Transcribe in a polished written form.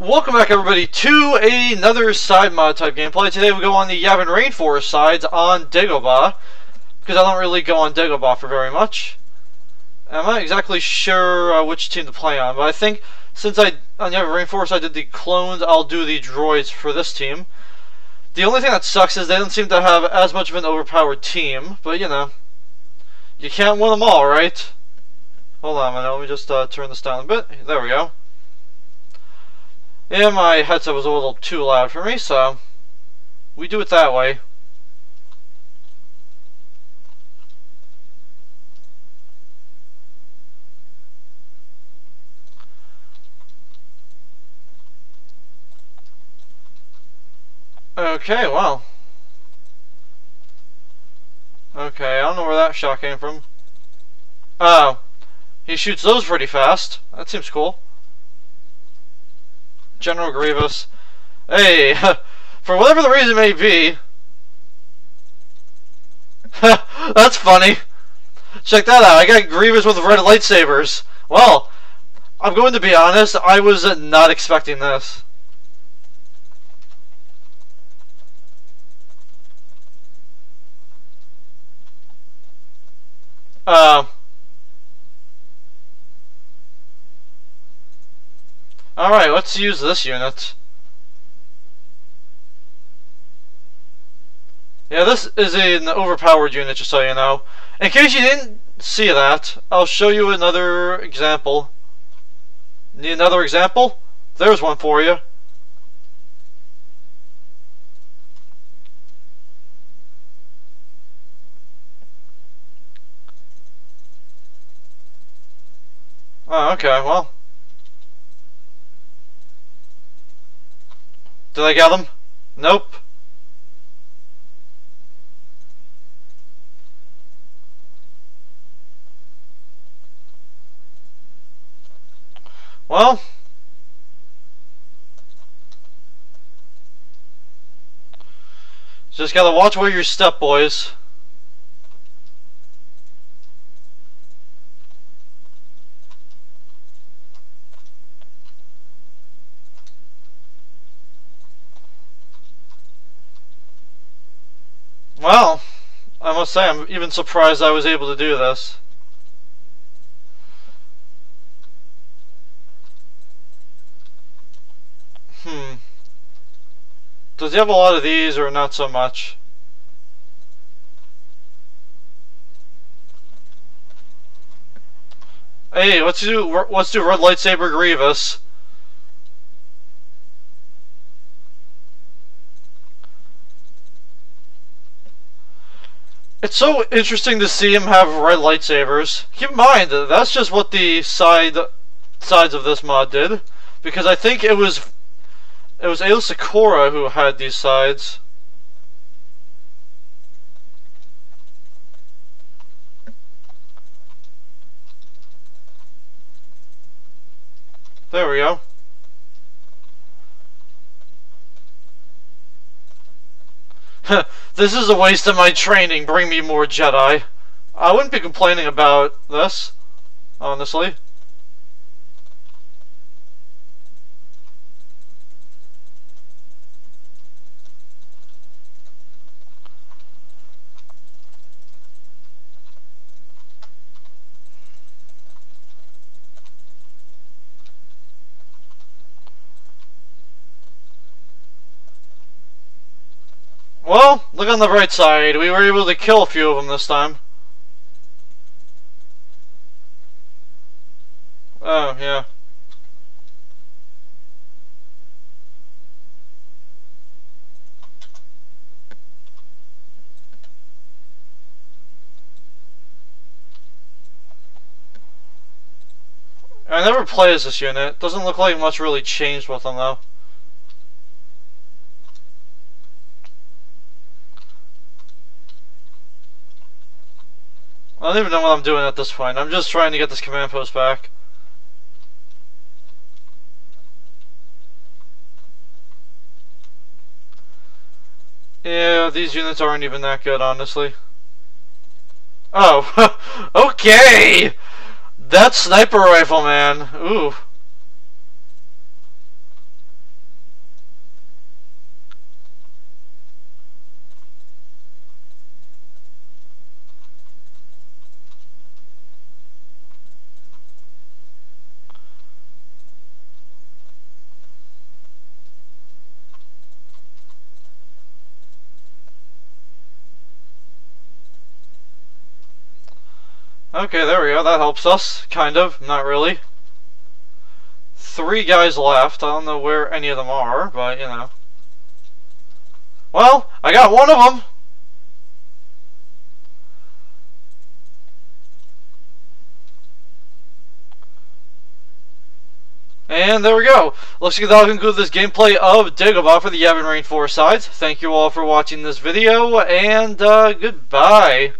Welcome back, everybody, to another side mod type gameplay. Today we go on the Yavin Rainforest sides on Dagobah, because I don't really go on Dagobah for very much. I'm not exactly sure which team to play on, but I think since on Yavin Rainforest I did the clones, I'll do the droids for this team. The only thing that sucks is they don't seem to have as much of an overpowered team, but you know, you can't win them all, right? Hold on a minute, let me just turn this down a bit. There we go. And my headset was a little too loud for me, so we do it that way. Okay, well. Okay, I don't know where that shot came from. Oh. He shoots those pretty fast. That seems cool. General Grievous. Hey, for whatever the reason may be. That's funny. Check that out. I got Grievous with red lightsabers. Well, I'm going to be honest, I was not expecting this. Alright, let's use this unit. Yeah, this is an overpowered unit, just so you know. In case you didn't see that, I'll show you another example. Need another example? There's one for you. Oh, okay, well. Did I get them? Nope. Well, just gotta watch where you step, boys. Well, I must say, I'm even surprised I was able to do this. Does he have a lot of these, or not so much? Hey, let's do red lightsaber Grievous. It's so interesting to see him have red lightsabers. Keep in mind, that's just what the sides of this mod did, because I think it was Ail Sakura who had these sides. There we go. This is a waste of my training. Bring me more Jedi. I wouldn't be complaining about this, honestly. Well, look on the bright side, we were able to kill a few of them this time. Oh, yeah. I never play as this unit. Doesn't look like much really changed with them, though. I don't even know what I'm doing at this point. I'm just trying to get this command post back. Yeah, these units aren't even that good, honestly. Oh, okay! That sniper rifle, man. Ooh. Okay, there we go. That helps us. Kind of. Not really. 3 guys left. I don't know where any of them are, but, you know. Well, I got one of them! And there we go. Looks like that'll conclude this gameplay of Dagobah for the Yavin Rainforest sides. Thank you all for watching this video, and goodbye.